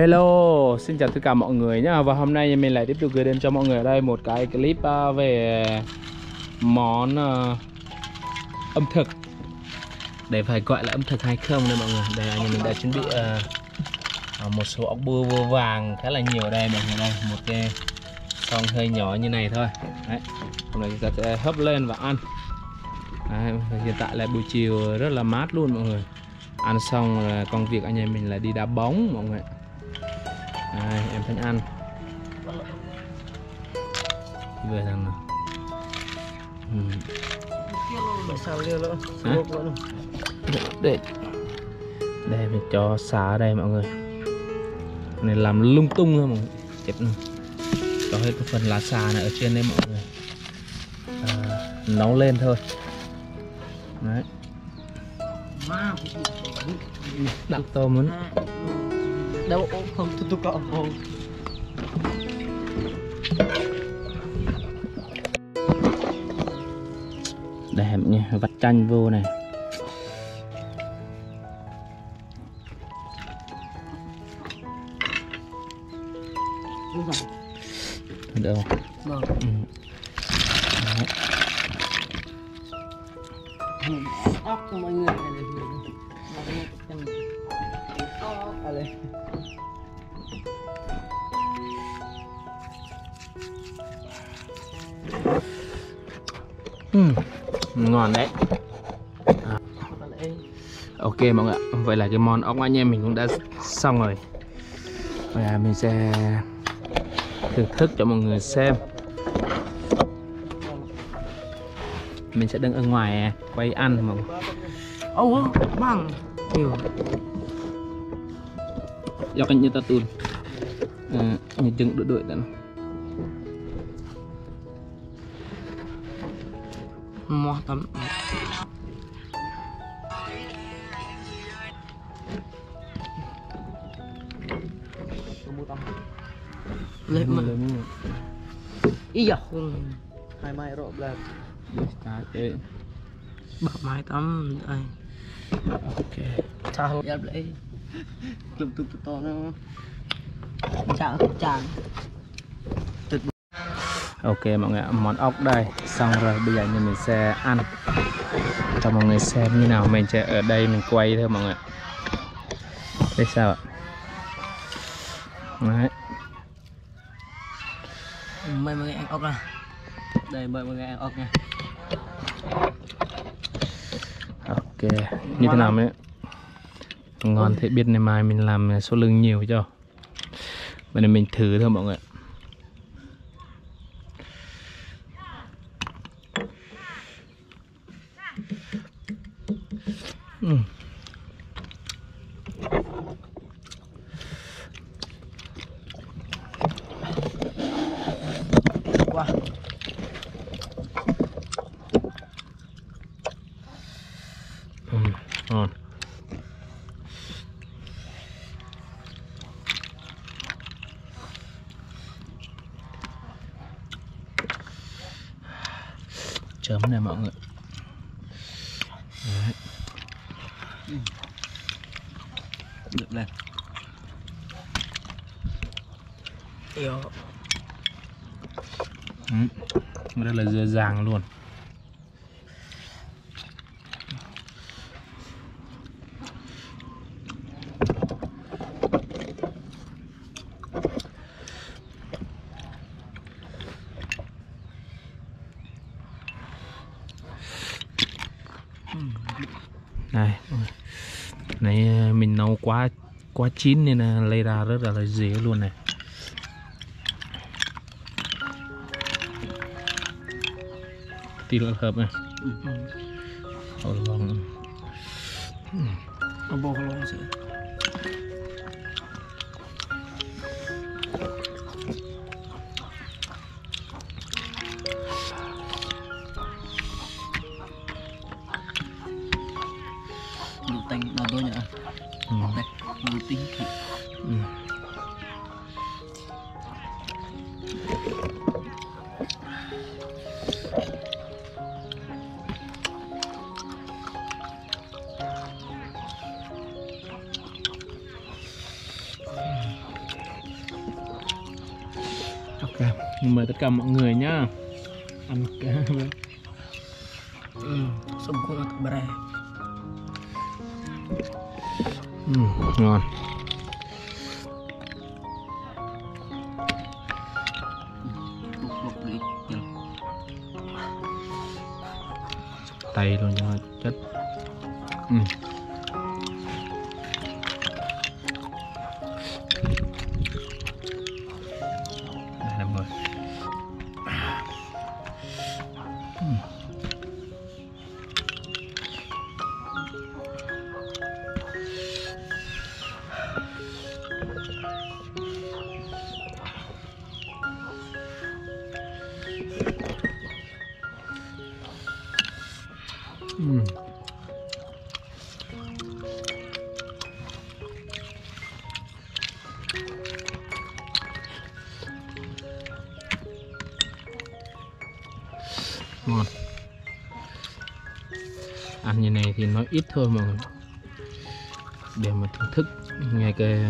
Hello, xin chào tất cả mọi người nhé. Và hôm nay mình lại tiếp tục gửi đến cho mọi người ở đây một cái clip về món ẩm thực. Để phải gọi là ẩm thực hay không đây mọi người. Đây là mình đã chuẩn bị một số ốc bươu vàng khá là nhiều ở đây mọi người. Đây, một cái con hơi nhỏ như này thôi. Đấy, hôm nay chúng ta sẽ hấp lên và ăn. Đấy, hiện tại là buổi chiều rất là mát luôn mọi người. Ăn xong là công việc anh em mình là đi đá bóng mọi người. Đây, em Thanh An về thằng nào. Để mình cho xá đây mọi người. Này làm lung tung thôi mọi người. Chết luôn. Cho hết cái phần lá xà này ở trên đây mọi người. Nấu lên thôi. Đấy. Đặt tôm luôn. Đâu không tụt cọ không. Đẹp nha, vắt chanh vô này. Được không? Được. Ốc mọi người này. Ngon đấy. Ok mọi người, vậy là cái món ốc anh em mình cũng đã xong rồi. Bây giờ mình sẽ thưởng thức cho mọi người xem. Mình sẽ đứng ở ngoài quay ăn mọi người. Ô bằng nhiều. Do cái như ta tùn. Mình chừng đợi đã. Mua tấm. Lấy mà. Ý dạ. Hai mai rộp là bạc mai tắm đây. Ok. Chào. Dẹp lấy. Lùm tụt to nó. Chào chàng. Ok mọi người, món ốc đây xong rồi, bây giờ mình sẽ ăn cho mọi người xem như nào. Mình sẽ ở đây mình quay thôi mọi người. Đây sao ạ? Đấy. Mời mọi người ăn ốc à. Đây mời mọi người ăn ốc nha. Ok, như thế nào đấy? Ngon thì biết, ngày mai mình làm số lượng nhiều cho. Bây giờ mình thử thôi mọi người. Wow. Ngon. Chấm này mọi người. Đấy. Được lên. Yêu. Rất là dưa dàng luôn. Này mình nấu quá chín nên là lấy ra rất là dễ luôn này. Tí lợn hợp này. Mời tất cả mọi người nhá. Ăn cá với sông khô thật bè. Ngon. Tay luôn cho nó chất. Ngon. Ăn như này thì nó ít thôi mọi người, để mà thưởng thức nghe cái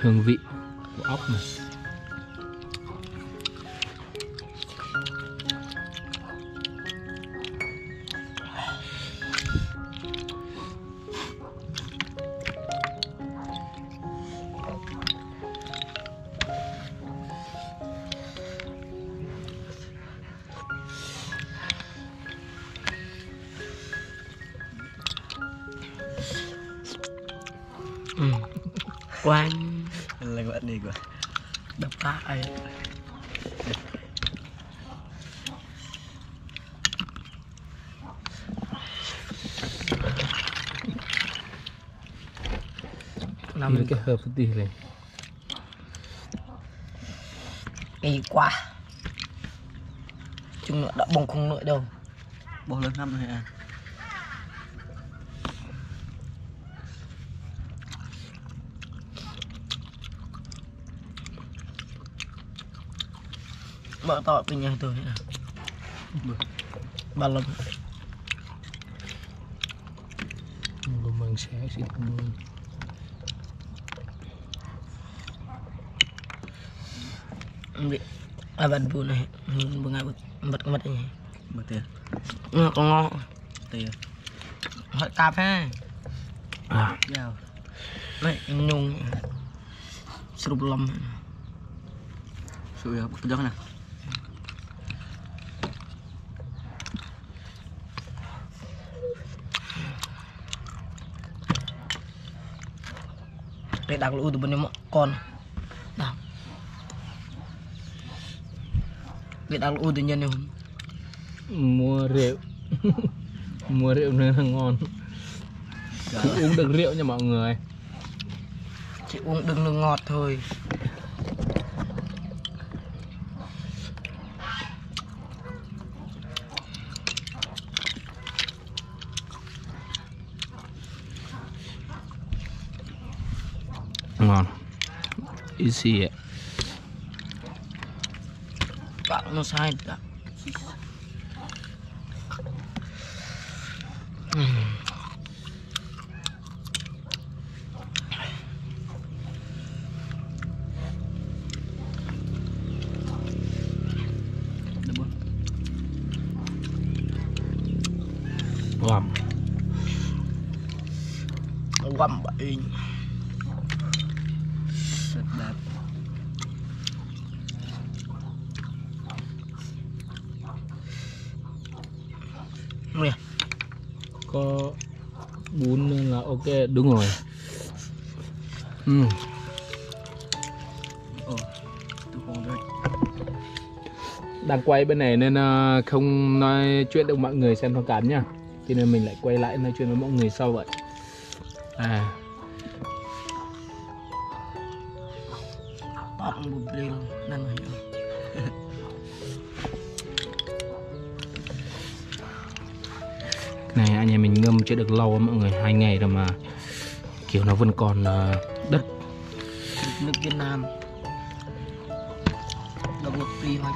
hương vị của ốc này. Quang là bạn đi quá đập phá ai làm được cái hợp tí này đi qua chung nữa đã bông không nữa đâu, bông lớn năm này à. Bỡ to bên nhà tôi nè. Ba lần. Mình sẽ xin cảm ơn. Ai bạn vui này, mình bưng ai bật mặt này. Bật tiền. Nó có ngon. Tiền. Hỏi cà phê. À. Dao. Này, nhung. Súp lắm. Súp bật giấc nè. Để đặt lũ từ bên em con đặt để đặt lũ tự nhiên em mua rượu. Mua rượu nữa là ngon. Chỉ uống được rượu nha mọi người, chỉ uống được nước ngọt thôi. Ngon. Easy ạ. Bạn nó sai cả. Quầm. Quầm bậy. Có bún nên là ok, đúng rồi. Đang quay bên này nên không nói chuyện được mọi người xem thông cảm nha. Cho nên mình lại quay lại nói chuyện với mọi người sau vậy. À. Này anh em mình ngâm chưa được lâu mọi người, 2 ngày rồi mà kiểu nó vẫn còn đất nước Việt Nam. Động lực phi hoạch.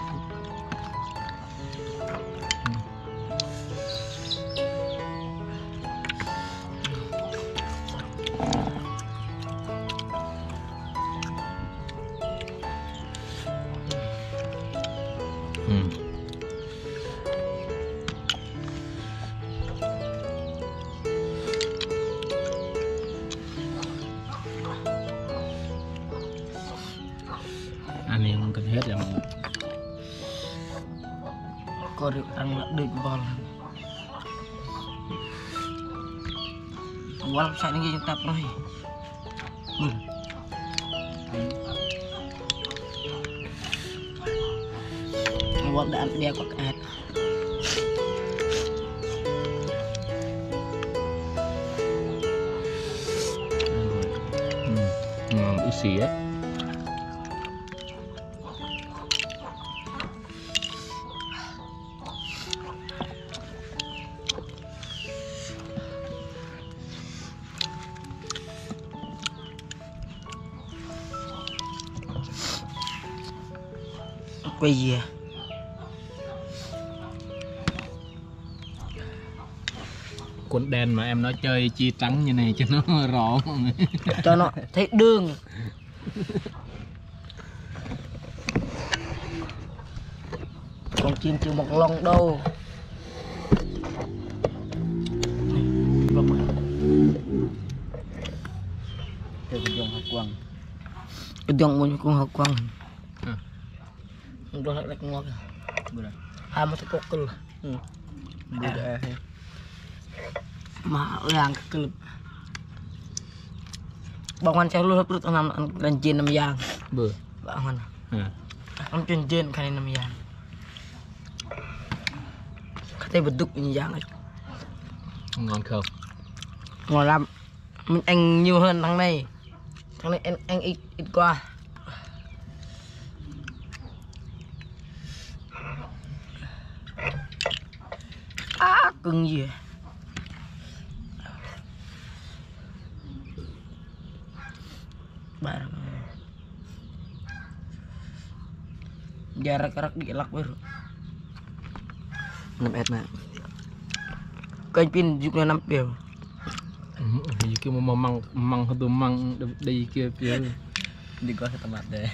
Ăn này không cần hết là mình có được ăn là được bò lắm. Quá lắm sạch như chúng ta rồi. Bọn đã ăn đeo quả cát. Ngon ư xí ấy. Quay gì à? Cuốn đen mà em nói chơi chia trắng như này cho nó rõ mọi người. Cho nó thấy đường. Con chim chưa một lon đâu. Từ dòng hạt quăng. Từ dòng muốn con hạt quăng. Đó là con ngọt. Hai mất cốc cơ. Mà làng cái clip bông anh sẽ luôn hấp dẫn anh lên trên 5 giang bữa bông anh ông trên cái này 5 giang cái tay bật đục như giang ấy. Ngon không? Ngon lắm, mình ăn nhiều hơn tháng này, tháng này anh ít qua. À, cưng gì vậy? Jarak-jarak dielak baru 6 nak kain pin juga nampil iki mau mang hatu mang de iki pil di gua tempat deh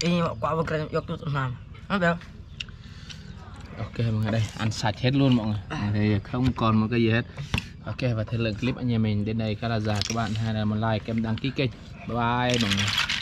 ini kok apa keren yok tuh 6 ada ok mọi người đây ăn sạch hết luôn mọi người thì không còn một cái gì hết. Ok và thời lượng clip anh em mình đến đây khá là dài các bạn, hay là một like, em đăng ký kênh. Bye bye mọi người.